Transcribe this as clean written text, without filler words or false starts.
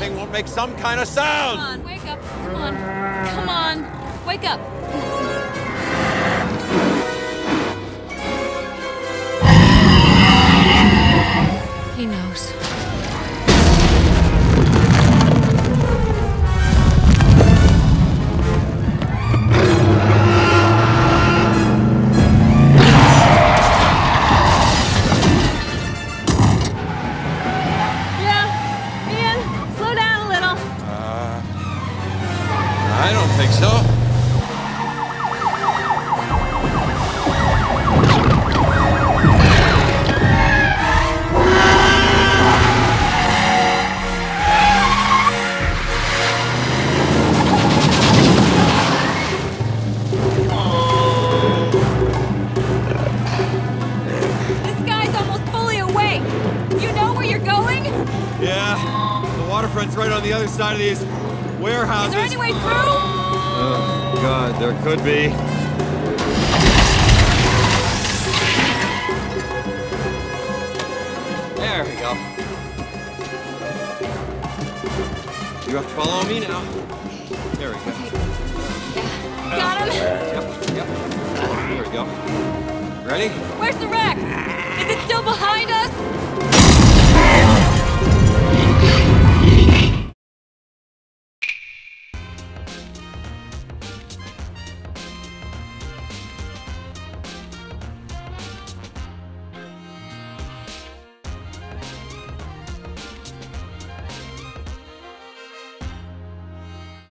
thing won't make some kind of sound. Come on, wake up. Come on. Come on. Wake up. He knows. I don't think so. This guy's almost fully awake. You know where you're going? Yeah, the waterfront's right on the other side of these warehouses. Is there any way through? Oh, God, there could be. There we go. You have to follow me now. There we go. Okay. Got him? Yep, yep. There we go. Ready? Where's the wreck? Is it still behind us?